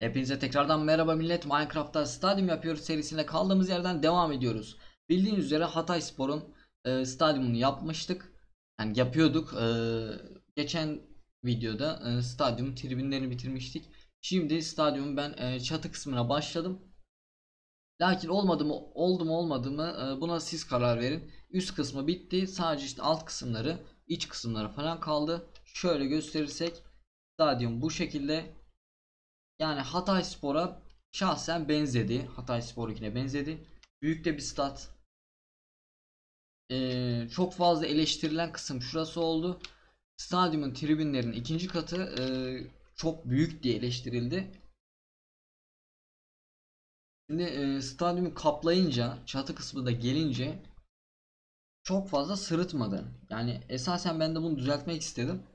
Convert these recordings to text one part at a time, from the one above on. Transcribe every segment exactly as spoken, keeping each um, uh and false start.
Hepinize tekrardan merhaba millet. Minecraft'ta stadyum yapıyoruz serisine kaldığımız yerden devam ediyoruz. Bildiğiniz üzere Hatayspor'un e, stadyumunu yapmıştık. Yani yapıyorduk. E, geçen videoda e, stadyum tribünlerini bitirmiştik. Şimdi stadyumun ben e, çatı kısmına başladım. Lakin olmadı mı oldu mu olmadı mı e, buna siz karar verin. Üst kısmı bitti. Sadece işte alt kısımları, iç kısımları falan kaldı. Şöyle gösterirsek stadyum bu şekilde. Yani Hatayspor'a şahsen benzedi. Hatayspor'unkine benzedi. Büyük de bir stat. Ee, çok fazla eleştirilen kısım şurası oldu. Stadyumun tribünlerinin ikinci katı e, çok büyük diye eleştirildi. Şimdi e, stadyumu kaplayınca, çatı kısmı da gelince çok fazla sırıtmadı. Yani esasen ben de bunu düzeltmek istedim.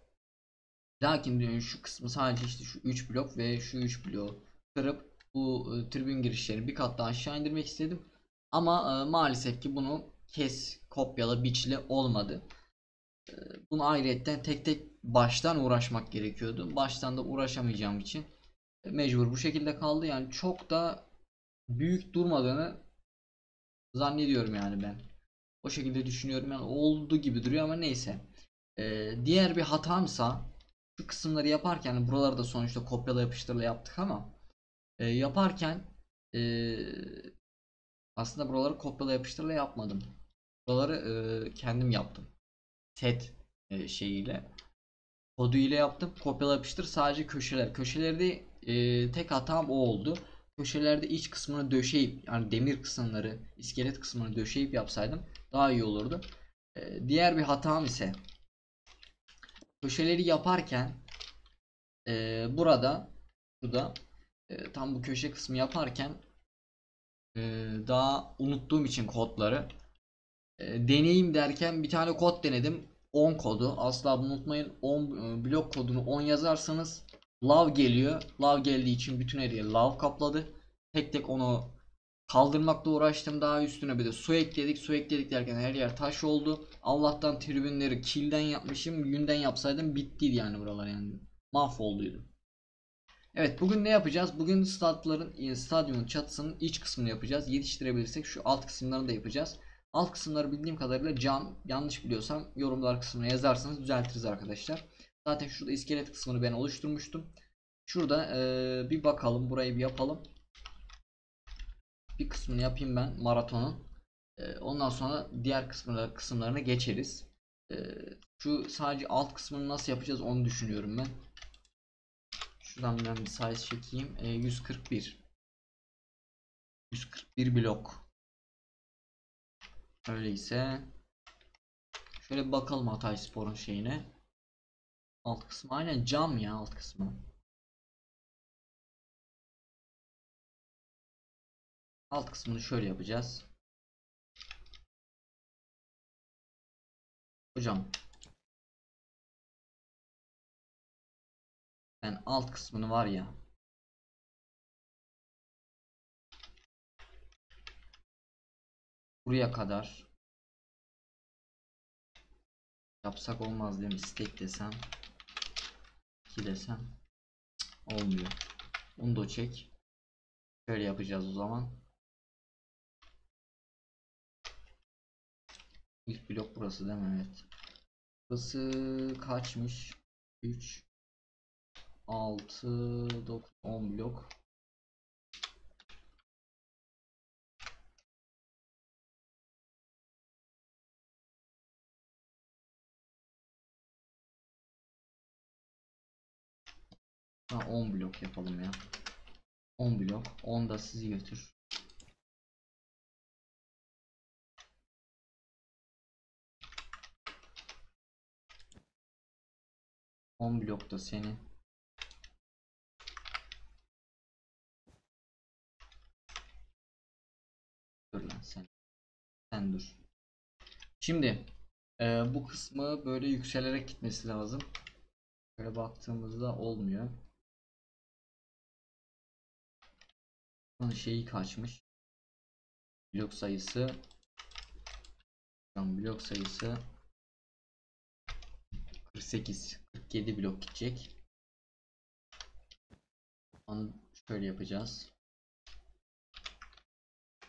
Lakin şu kısmı sadece işte şu üç blok ve şu üç bloğu kırıp bu tribün girişlerini bir kat daha aşağı indirmek istedim. Ama maalesef ki bunu kes, kopyala, biçle olmadı. Bunu ayrıyetten tek tek baştan uğraşmak gerekiyordu. Baştan da uğraşamayacağım için mecbur bu şekilde kaldı. Yani çok da büyük durmadığını zannediyorum yani ben. O şekilde düşünüyorum, yani oldu gibi duruyor ama neyse. Diğer bir hatamsa, şu kısımları yaparken, buraları da sonuçta kopyala yapıştırla yaptık ama e, yaparken e, aslında buraları kopyala yapıştırla yapmadım. Buraları e, kendim yaptım. Set e, şeyiyle, kodu ile yaptım. Kopyala yapıştır sadece köşeler. Köşelerde e, tek hatam o oldu. Köşelerde iç kısmını döşeyip, yani demir kısımları, iskelet kısmını döşeyip yapsaydım daha iyi olurdu. E, diğer bir hatam ise, köşeleri yaparken e, burada burada e, tam bu köşe kısmı yaparken e, daha unuttuğum için kodları e, deneyim derken bir tane kod denedim, on kodu. Asla unutmayın, on e, blok kodunu on yazarsanız love geliyor. Love geldiği için bütün her yeri love kapladı. Tek tek onu kaldırmakla uğraştım. Daha üstüne bir de su ekledik. Su ekledik derken her yer taş oldu. Allah'tan tribünleri kilden yapmışım. Günden yapsaydım bittiydi yani buralar, yani mahvolduydum. Evet, bugün ne yapacağız? Bugün statların, stadyumun çatısının iç kısmını yapacağız. Yetiştirebilirsek şu alt kısımlarını da yapacağız. Alt kısımları bildiğim kadarıyla cam. Yanlış biliyorsam yorumlar kısmına yazarsanız düzeltiriz arkadaşlar. Zaten şurada iskelet kısmını ben oluşturmuştum. Şurada ee, bir bakalım, burayı bir yapalım. Bir kısmını yapayım ben maratonun. Ee, ondan sonra diğer kısımlara, kısımlarına geçeriz. Ee, şu sadece alt kısmını nasıl yapacağız onu düşünüyorum ben. Şuradan ben bir size çekeyim. Ee, yüz kırk bir blok. Öyleyse şöyle bir bakalım Hatayspor'un şeyine. Alt kısmı aynen cam ya, alt kısmı. Alt kısmını şöyle yapacağız. Hocam, ben alt kısmını var ya, buraya kadar yapsak olmaz değil mi? Stack desem, iki desem olmuyor. Onu da çek. Şöyle yapacağız o zaman. İlk blok burası değil mi? Evet. Burası kaçmış? üç, altı, dokuz, on blok. Ha, on blok yapalım ya. on blok. on da sizi götür. on blokta seni. Dur lan sen. Sen dur. Şimdi e, bu kısmı böyle yükselerek gitmesi lazım. Böyle baktığımızda olmuyor. Bunun şeyi kaçmış? Blok sayısı. Blok sayısı. kırk sekiz, kırk yedi blok gidecek. Şöyle yapacağız.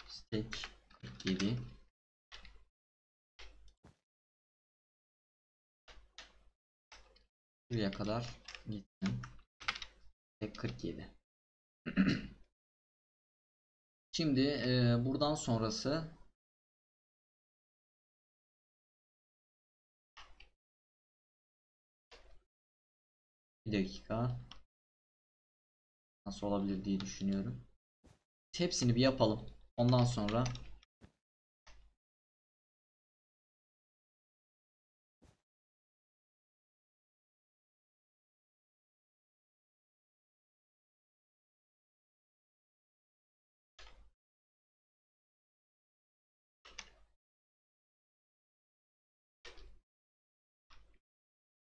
Stack kırk yedi. Şuraya kadar gitsin. Stack kırk yedi. Şimdi e, buradan sonrası bir dakika nasıl olabilir diye düşünüyorum. Hepsini bir yapalım. Ondan sonra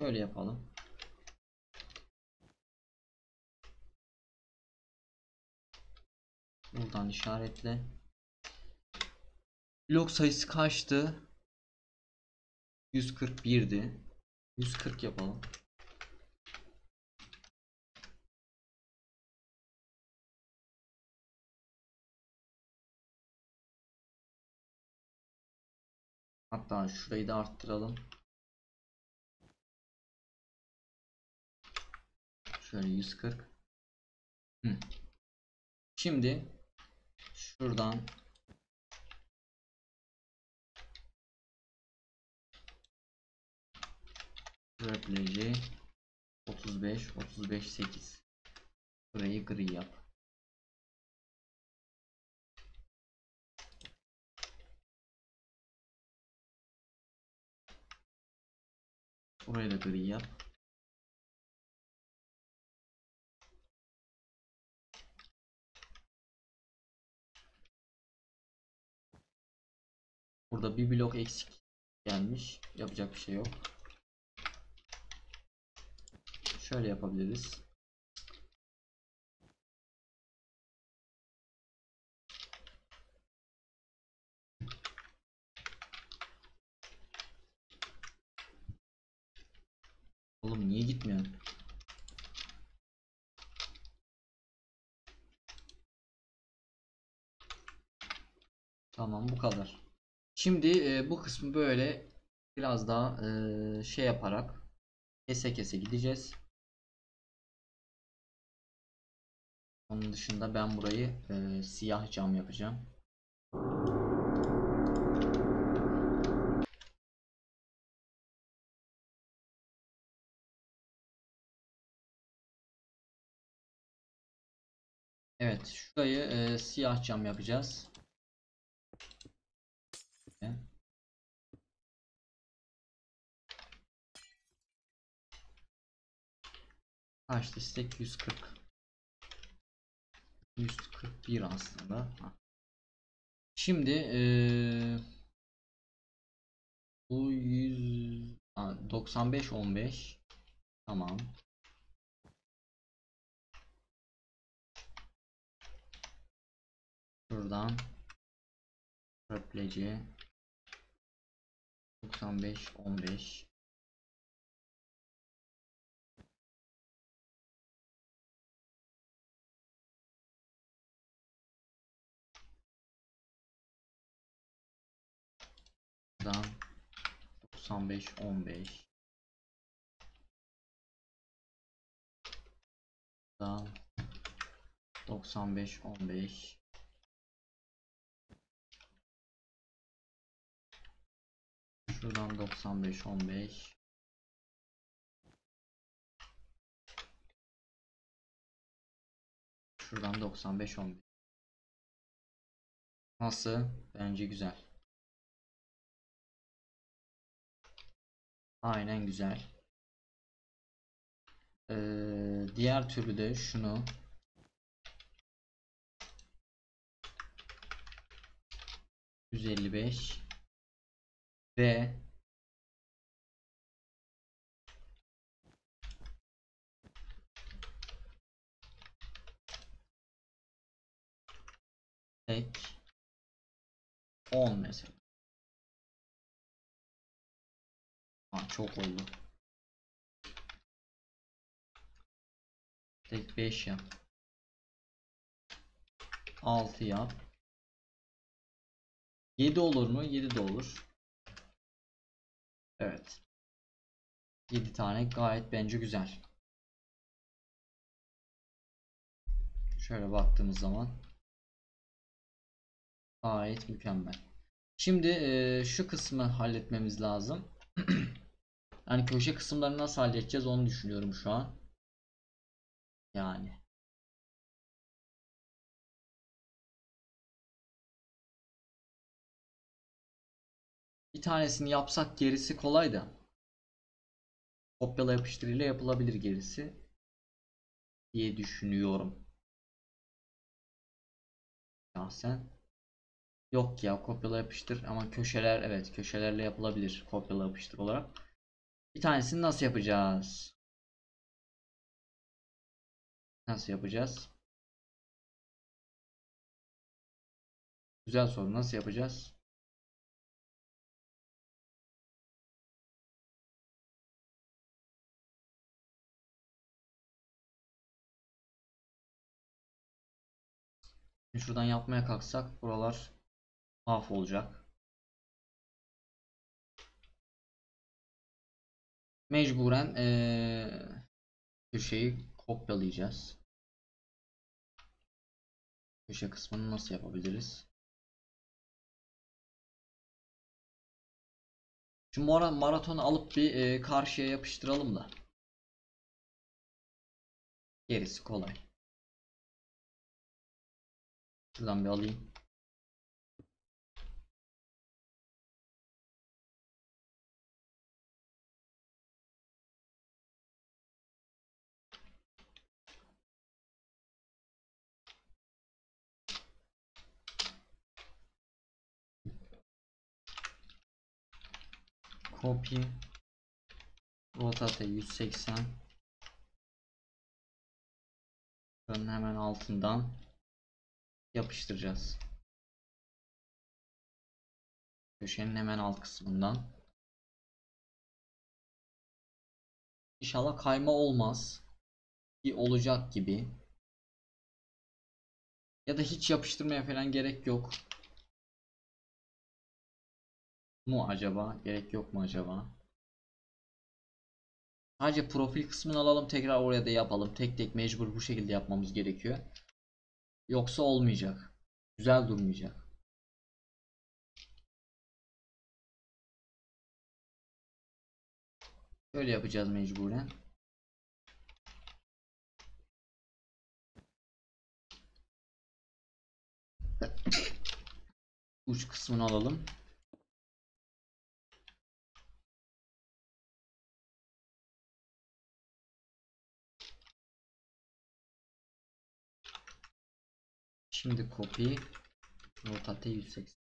şöyle yapalım. Buradan işaretle. Blok sayısı kaçtı? yüz kırk bir'di. yüz kırk yapalım. Hatta şurayı da arttıralım. Şöyle yüz kırk. Hı. Şimdi şuradan replay otuz beş otuz beş sekiz. Burayı gri yap. Burayı da gri yap. Burada bir blok eksik gelmiş. Yapacak bir şey yok. Şöyle yapabiliriz. Oğlum niye gitmiyor? Tamam, bu kadar. Şimdi e, bu kısmı böyle biraz daha e, şey yaparak kese kese gideceğiz. Onun dışında ben burayı e, siyah cam yapacağım. Evet, şurayı e, siyah cam yapacağız. Kaçtı? Stack yüz kırk. yüz kırk bir aslında. Şimdi ee, bu yüz doksan beş on beş. Tamam. Şuradan repleci doksan beş on beş. Buradan doksan beş on beş. Buradan doksan beş on beş. Şuradan doksan beş on beş. Şuradan doksan beş on beş. Nasıl? Bence güzel. Aynen güzel. Ee, diğer türlü de şunu yüz elli beş ve tek on mesela. Aa, çok oldu. Tek beş ya. altı yap. yedi olur mu? yedi de olur. Evet. yedi tane gayet bence güzel. Şöyle baktığımız zaman gayet mükemmel. Şimdi e, şu kısmı halletmemiz lazım. Yani köşe kısımlarını nasıl halledeceğiz onu düşünüyorum şu an. Yani. Bir tanesini yapsak gerisi kolay da. Kopyala yapıştırıyla yapılabilir gerisi diye düşünüyorum. Şahsen. Yok ya, kopyala yapıştır ama köşeler, evet köşelerle yapılabilir kopyala yapıştır olarak. Bir tanesini nasıl yapacağız? Nasıl yapacağız? Güzel soru, nasıl yapacağız? Şuradan yapmaya kalksak buralar mahvolacak. Mecburen ee, köşeyi kopyalayacağız. Köşe kısmını nasıl yapabiliriz? Şu mora, maratonu alıp bir ee, karşıya yapıştıralım da. Gerisi kolay. Şuradan bir alayım. Copy rotate yüz seksen. Şunun hemen altından yapıştıracağız. Köşenin hemen alt kısmından. İnşallah kayma olmaz. Ki olacak gibi. Ya da hiç yapıştırmaya falan gerek yok mu acaba? Gerek yok mu acaba? Sadece profil kısmını alalım, tekrar oraya da yapalım. Tek tek mecbur bu şekilde yapmamız gerekiyor. Yoksa olmayacak. Güzel durmayacak. Böyle yapacağız mecburen. Uç kısmını alalım. Şimdi copy rotate yüz seksen.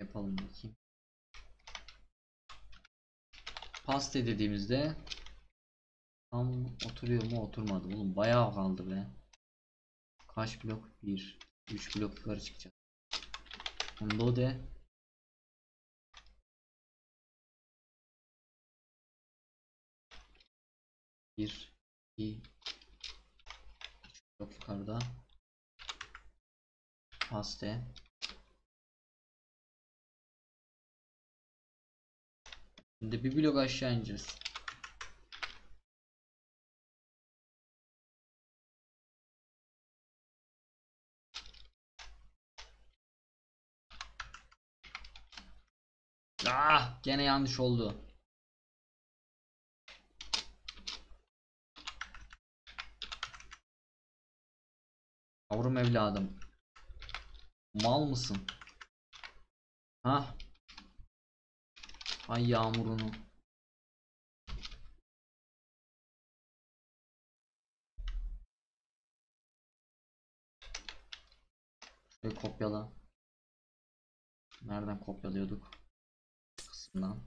Yapalım bakayım. Paste dediğimizde tam oturuyor mu? Oturmadı. Oğlum bayağı kaldı be. Kaç blok? bir. üç blok yukarı çıkacak. Unload'e. bir. iki. üç blok yukarıda. Paste. Şimdi bir blok aşağı ineceğiz. Ah, gene yanlış oldu. Yavrum evladım. Mal mısın? Hah. Ay yağmurunu. Şöyle kopyala. Nereden kopyalıyorduk? Kısımdan.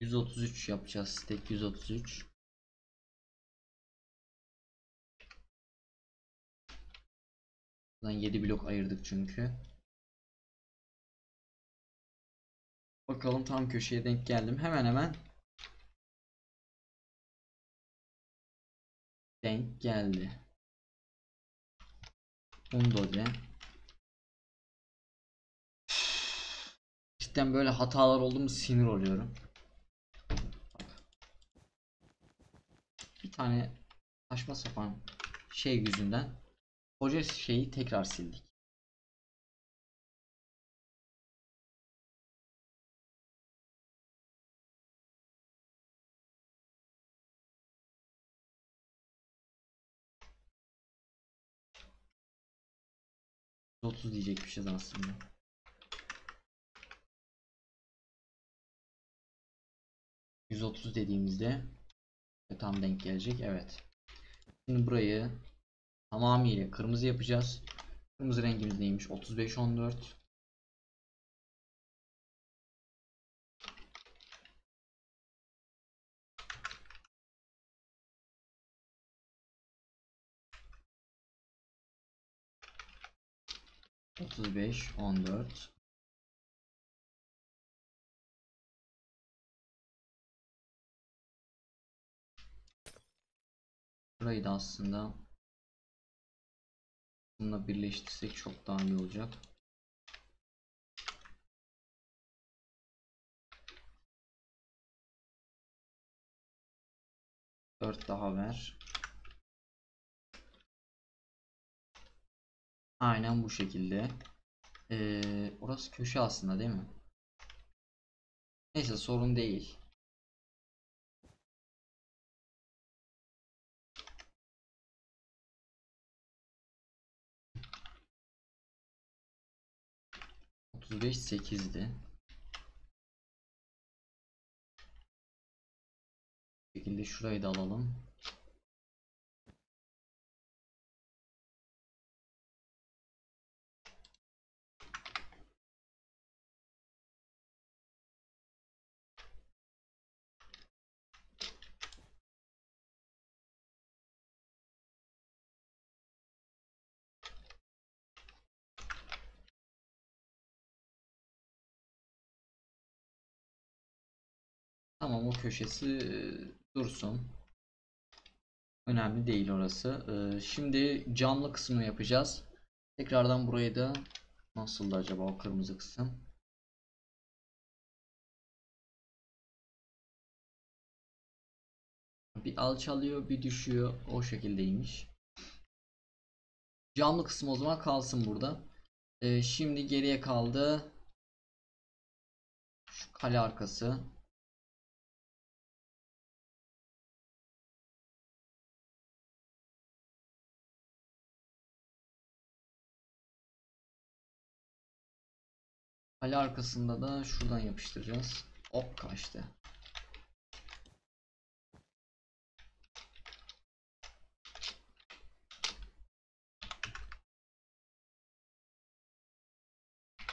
yüz otuz üç yapacağız. Tek yüz otuz üç. Buradan yedi blok ayırdık çünkü. Bakalım tam köşeye denk geldim. Hemen hemen denk geldi. on doze. Cidden böyle hatalar oldu mu sinir oluyorum. Bir tane saçma sapan şey yüzünden koca şeyi tekrar sildik. otuz diyecekmişiz aslında. yüz otuz dediğimizde tam denk gelecek. Evet. Şimdi burayı tamamıyla kırmızı yapacağız. Kırmızı rengimiz neymiş? otuz beş on dört. otuz beş on dört. Burayı da aslında bununla birleştirsek çok daha iyi olacak. dört daha ver. Aynen bu şekilde. Ee, orası köşe aslında değil mi? Neyse, sorun değil. otuz beş sekizdi. Bu şekilde şurayı da alalım. Tamam, o köşesi dursun. Önemli değil orası. Şimdi camlı kısmını yapacağız. Tekrardan burayı da nasıldı acaba o kırmızı kısım? Bir alçalıyor, bir düşüyor. O şekildeymiş. Camlı kısım o zaman kalsın burada. Şimdi geriye kaldı şu kale arkası. Kale arkasında da şuradan yapıştıracağız. Hop, kaçtı.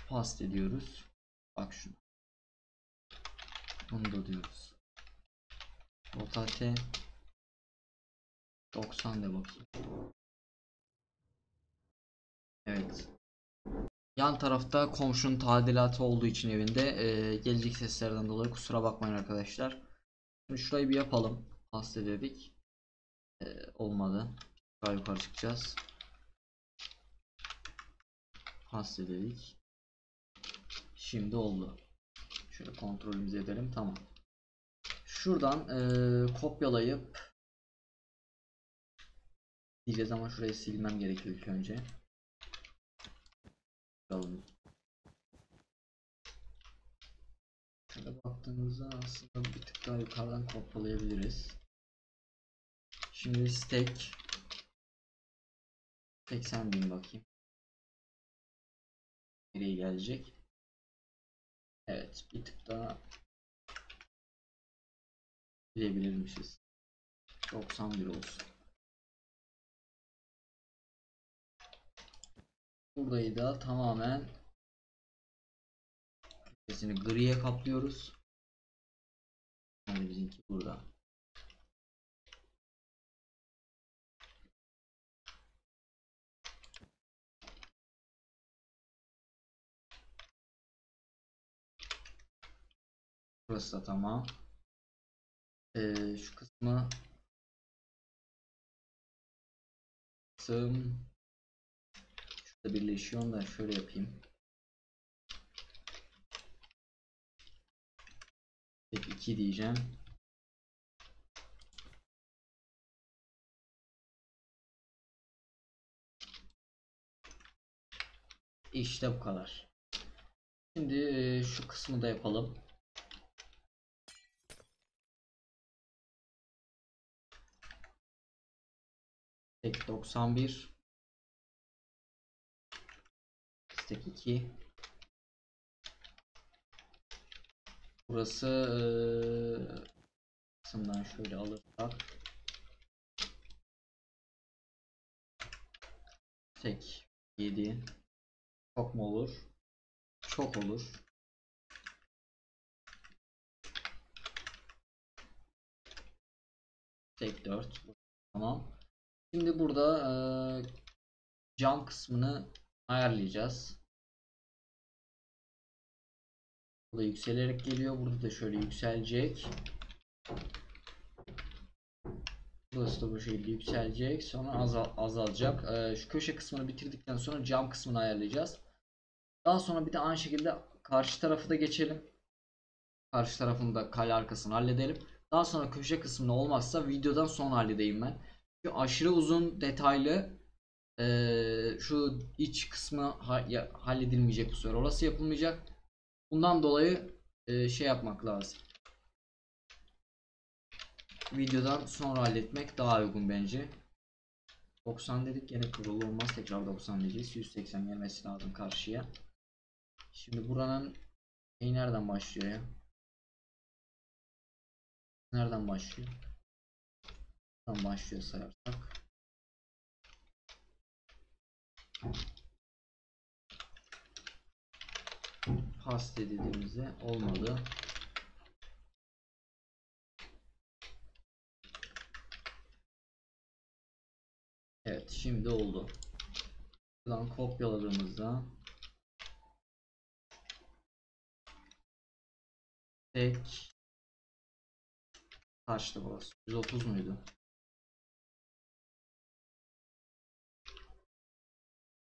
Past ediyoruz. Bak şunu. Bunu da diyoruz. Rotate doksan de bakayım. Evet. Yan tarafta komşunun tadilatı olduğu için evinde e, gelecek seslerden dolayı kusura bakmayın arkadaşlar. Şimdi şurayı bir yapalım. Pasta dedik. E, olmadı. Daha yukarı çıkacağız. Pasta dedik. Şimdi oldu. Şöyle kontrolümüzü edelim. Tamam. Şuradan e, kopyalayıp diyeceğiz ama şurayı silmem gerekiyor ilk önce. Şöyle baktığımızda aslında bir tık daha yukarıdan kopyalayabiliriz. Şimdi stake seksen bin bakayım. Nereye gelecek? Evet, bir tık daha bilebilirmişiz. doksan bir olsun. Burayı da tamamen köşesini griye kaplıyoruz. Hadi bizimki burada. Burası da tamam. Ee, şu kısmı kısım şurada birleşiyor da şöyle yapayım. Tek iki diyeceğim. İşte bu kadar. Şimdi şu kısmı da yapalım. Tek doksan bir. Tek iki. Burası e, kısımdan şöyle alırsak tek yedi çok mu olur? Çok olur. Tek dört. Tamam. Şimdi burada e, cam kısmını ayarlayacağız. Burada yükselerek geliyor. Burada da şöyle yükselecek. Burası da bu şekilde yükselecek. Sonra azal azalacak. Ee, şu köşe kısmını bitirdikten sonra cam kısmını ayarlayacağız. Daha sonra bir de aynı şekilde karşı tarafı da geçelim. Karşı tarafın da kale arkasını halledelim. Daha sonra köşe kısmını olmazsa videodan sonra halledeyim ben. Çünkü aşırı uzun detaylı ee, şu iç kısmı ha halledilmeyecek bu sefer. Orası yapılmayacak. Bundan dolayı e, şey yapmak lazım. Videodan sonra halletmek daha uygun bence. doksan dedik, yine kurulu olmaz, tekrar doksan diyeceğiz. yüz seksen gelmesi lazım karşıya. Şimdi buranın şey nereden başlıyor ya? Nereden başlıyor? Buradan başlıyor sayarsak. Pas dediğimizde olmadı. Evet, şimdi oldu. Buradan kopyaladığımızda tek kaçtı burası? yüz otuz muydu?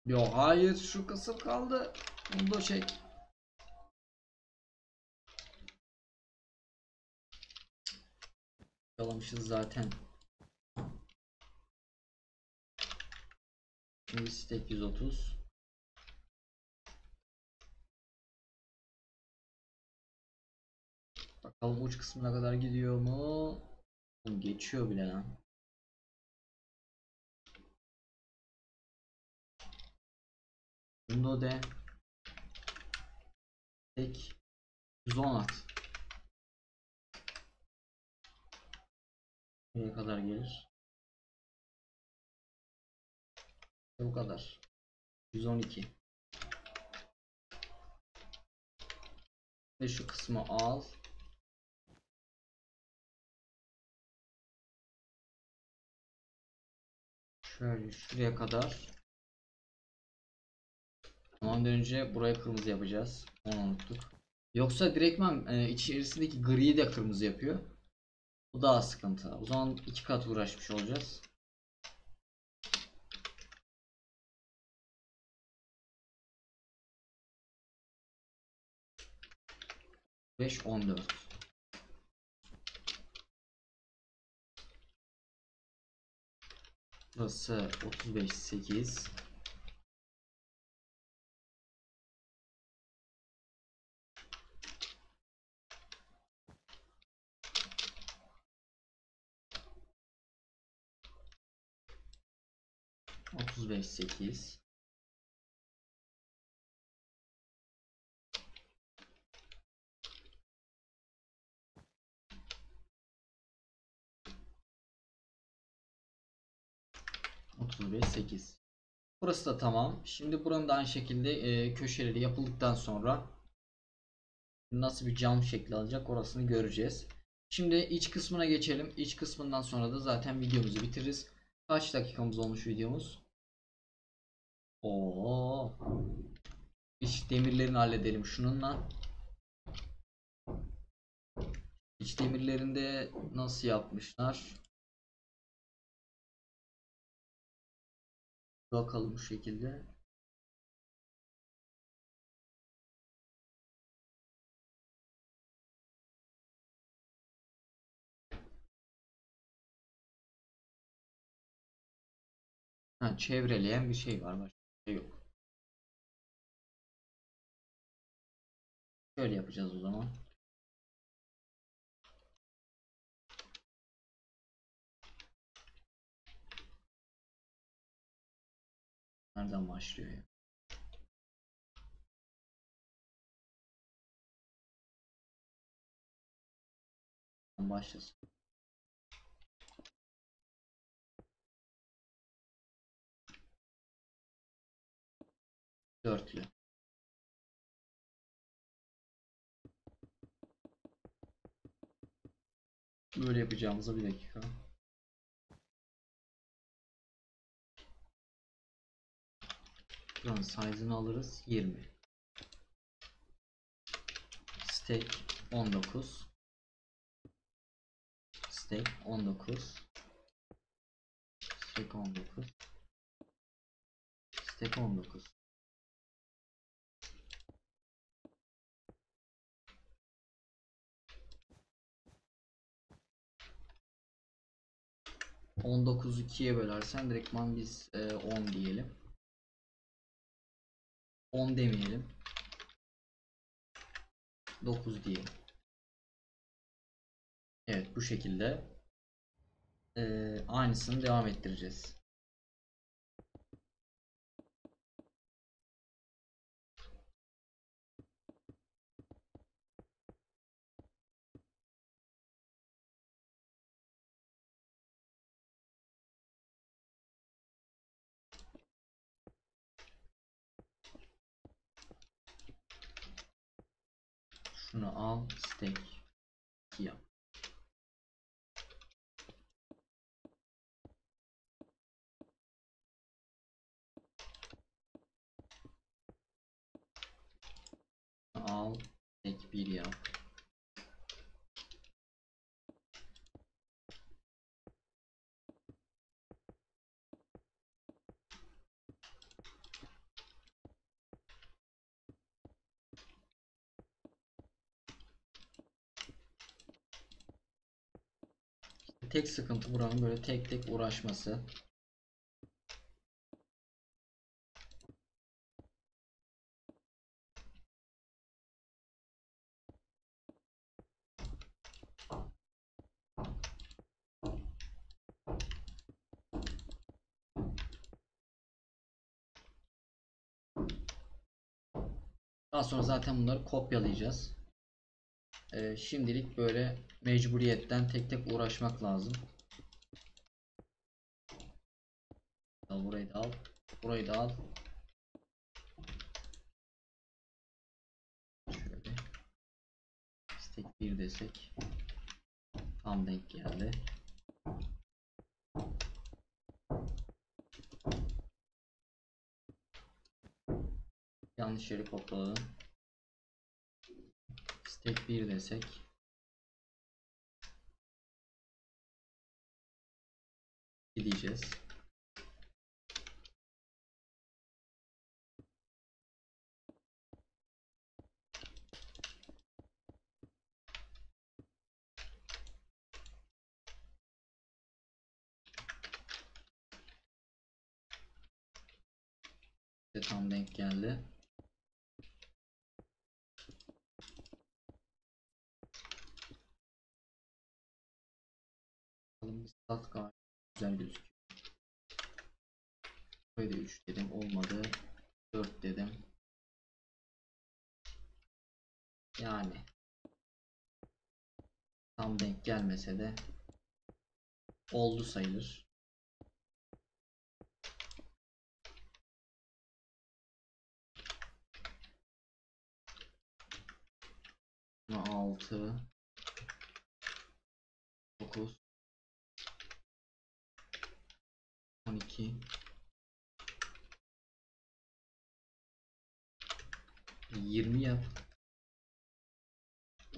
Yo, hayır, şu kısım kaldı. Bunu da çek. Yalamışız zaten. Şimdi stack yüz otuz. Bakalım uç kısmına kadar gidiyor mu? Geçiyor bile lan. Bunda de tek yüz on at. Ne kadar gelir? Bu kadar. yüz on iki. Ve şu kısmı al. Şöyle şuraya kadar. Ondan önce buraya kırmızı yapacağız. Onu unuttuk. Yoksa direktmen e, içerisindeki griyi de kırmızı yapıyor. Bu daha sıkıntı. O zaman iki kat uğraşmış olacağız. beş on dört. Burası otuz beş sekiz. otuz beş sekiz. otuz beş sekiz. Burası da tamam. Şimdi buranın da aynı şekilde e, köşeleri yapıldıktan sonra nasıl bir cam şekli alacak orasını göreceğiz. Şimdi iç kısmına geçelim. İç kısmından sonra da zaten videomuzu bitiririz. Kaç dakikamız olmuş videomuz? Oo. İç demirlerini halledelim şununla. İç demirlerinde nasıl yapmışlar? Bakalım bu şekilde. Ha, çevreleyen bir şey var, başka bir şey yok. Şöyle yapacağız o zaman. Nereden başlıyor ya? Başlasın. Dörtlü. Böyle yapacağımıza bir dakika. Buranın size'ını alırız. yirmi. Stack on dokuz. Stack on dokuz. Stack on dokuz. Stack on dokuz. on dokuzu ikiye bölersen direktman biz e, on diyelim. on demeyelim. dokuz diyelim. Evet, bu şekilde e, aynısını devam ettireceğiz. Şunu al, stack iki yap. Al, stack bir yap. Tek sıkıntı buranın böyle tek tek uğraşması. Daha sonra zaten bunları kopyalayacağız. Ee, şimdilik böyle mecburiyetten tek tek uğraşmak lazım. Al, burayı da al, burayı da al. Şöyle. Stack bir desek. Tam denk geldi. Yanlış yeri kopyaladım. Tek bir desek. Gideceğiz. İşte tam denk geldi. Alt gayet güzel gözüküyor. Böyle üç dedim, olmadı. dört dedim. Yani tam denk gelmese de oldu sayılır. altı dokuz on iki yirmi yap.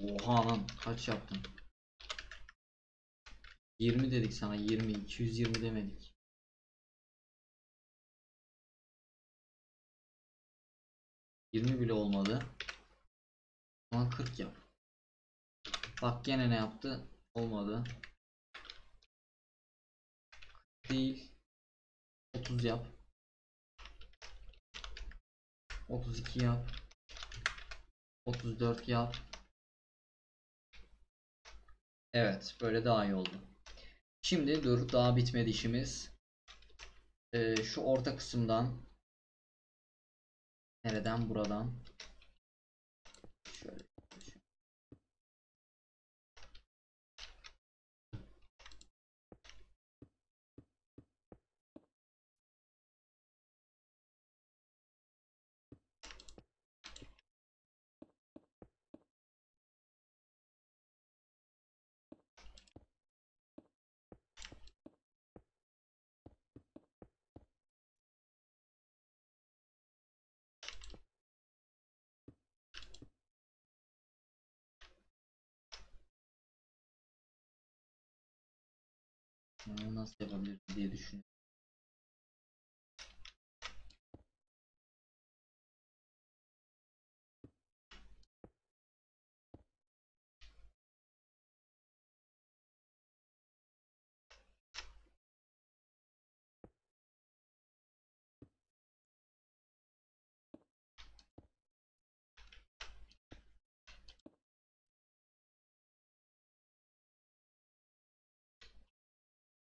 Oha lan kaç yaptın? yirmi dedik sana, yirmi, iki yüz yirmi demedik. yirmi bile olmadı. Ama kırk yap. Bak gene ne yaptı? Olmadı. kırk değil. otuz yap. otuz iki yap. otuz dört yap. Evet, böyle daha iyi oldu. Şimdi dur, daha bitmedi işimiz. Ee, şu orta kısımdan, nereden, buradan şöyle. Nasıl yapabiliriz diye düşünüyorum.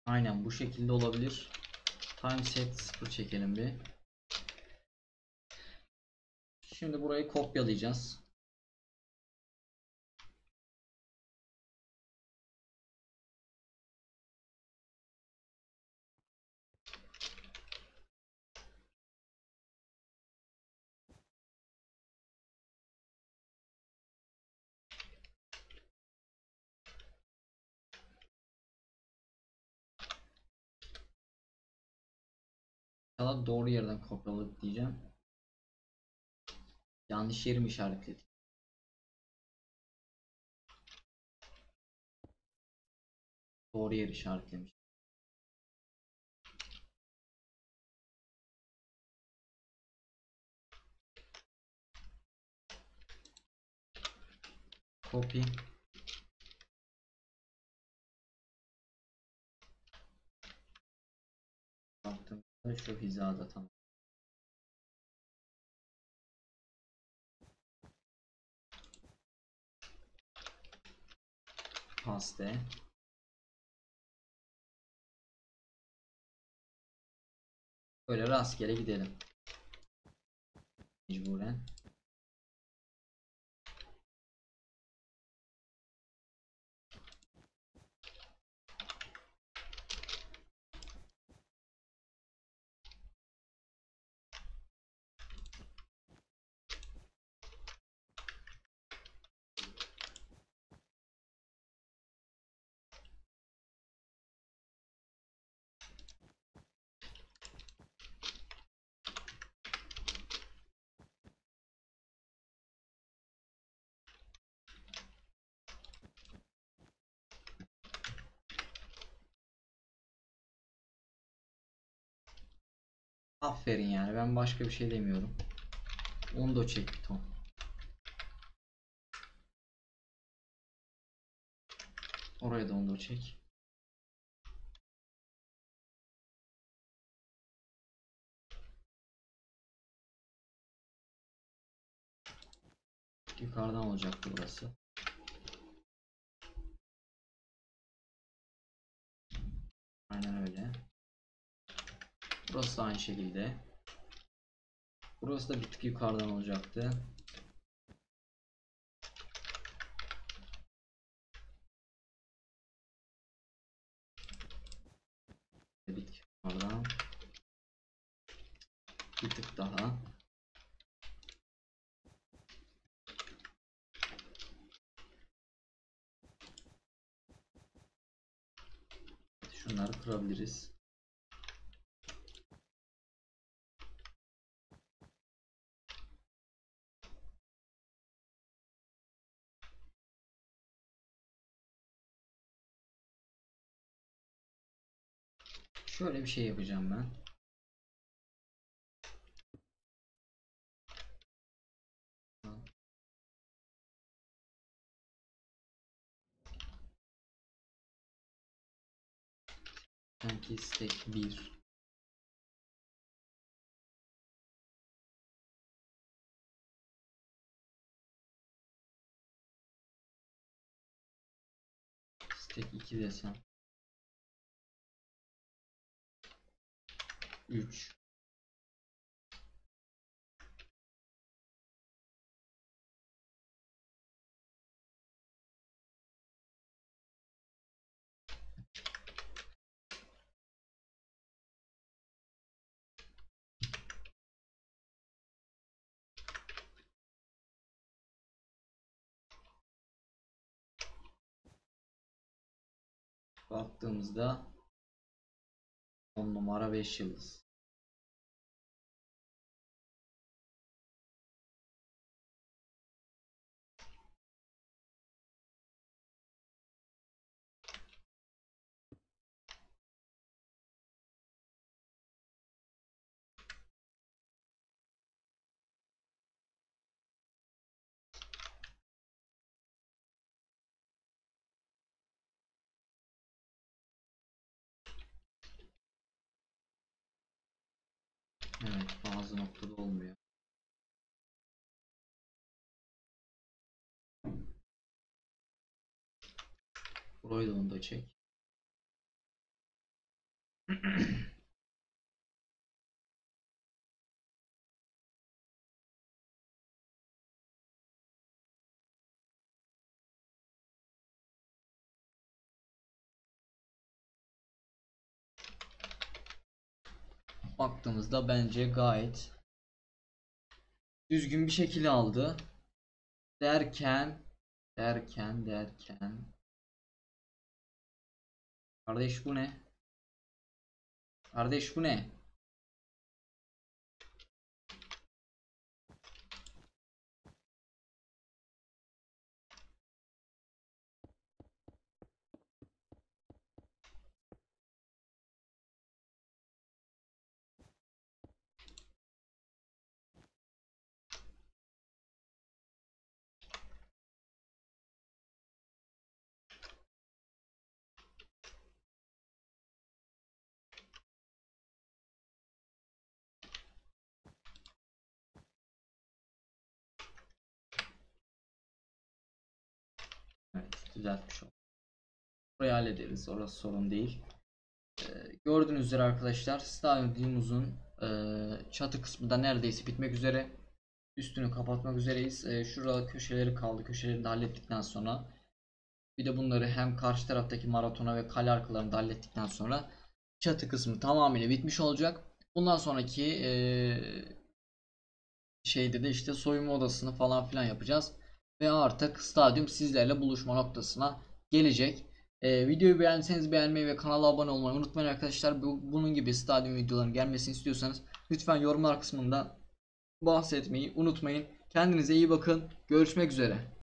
Aynen bu şekilde olabilir. Time set sıfır çekelim bir. Şimdi burayı kopyalayacağız. Doğru yerden kopyaladık diyeceğim. Yanlış yerimi işaretledim. Doğru yeri işaretlemiş. Copy. Baktım. Şu hizada tam. Paste. Böyle rastgele gidelim. Mecburen. Aferin yani, ben başka bir şey demiyorum. Onu da çek bir ton. Oraya da onu da çek. Yukarıdan olacaktı burası. Aynen öyle. Burası da aynı şekilde. Burası da bir tık yukarıdan olacaktı. Bir tık yukarıdan. Bir tık daha. alabiliriz. Şöyle bir şey yapacağım ben. Sanki istek bir. İstek iki desem. üç. Baktığımızda on numara beş yıldız. Evet, bazı noktada olmuyor. Burayı da onu da çek. Baktığımızda bence gayet düzgün bir şekilde aldı. Derken derken derken kardeş bu ne? Kardeş bu ne? Düzeltmiş olduk. Burayı hallederiz. Orası sorun değil. Ee, gördüğünüz üzere arkadaşlar stadyumumuzun e, çatı kısmı da neredeyse bitmek üzere. Üstünü kapatmak üzereyiz. E, şurada köşeleri kaldı. Köşelerini de hallettikten sonra bir de bunları hem karşı taraftaki maratona ve kale arkalarını da hallettikten sonra çatı kısmı tamamıyla bitmiş olacak. Bundan sonraki e, şeyde de işte soyunma odasını falan filan yapacağız. Ve artık stadyum sizlerle buluşma noktasına gelecek. Ee, videoyu beğendiyseniz beğenmeyi ve kanala abone olmayı unutmayın arkadaşlar. Bu, bunun gibi stadyum videolarının gelmesini istiyorsanız lütfen yorumlar kısmında bahsetmeyi unutmayın. Kendinize iyi bakın. Görüşmek üzere.